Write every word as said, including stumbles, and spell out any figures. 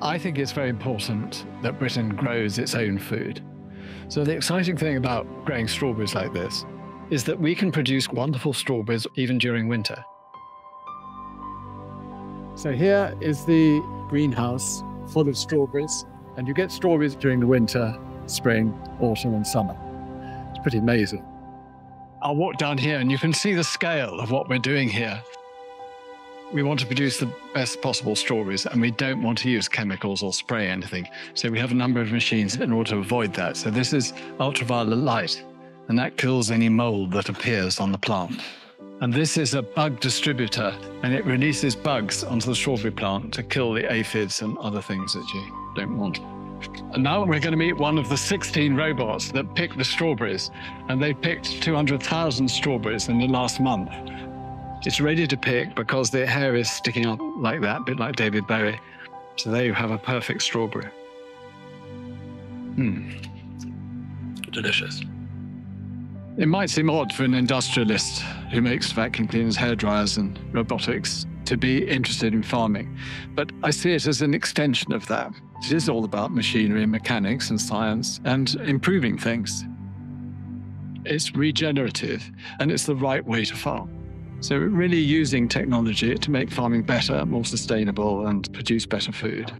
I think it's very important that Britain grows its own food. So the exciting thing about growing strawberries like this is that we can produce wonderful strawberries even during winter. So here is the greenhouse full of strawberries, and you get strawberries during the winter, spring, autumn and summer. It's pretty amazing. I'll walk down here and you can see the scale of what we're doing here. We want to produce the best possible strawberries, and we don't want to use chemicals or spray anything. So we have a number of machines in order to avoid that. So this is ultraviolet light, and that kills any mold that appears on the plant. And this is a bug distributor, and it releases bugs onto the strawberry plant to kill the aphids and other things that you don't want. And now we're going to meet one of the sixteen robots that pick the strawberries, and they picked two hundred thousand strawberries in the last month. It's ready to pick because their hair is sticking up like that, a bit like David Bowie. So there you have a perfect strawberry. Mmm, delicious. It might seem odd for an industrialist who makes vacuum cleaners, hairdryers and robotics to be interested in farming, but I see it as an extension of that. It is all about machinery and mechanics and science and improving things. It's regenerative, and it's the right way to farm. So really using technology to make farming better, more sustainable, and produce better food.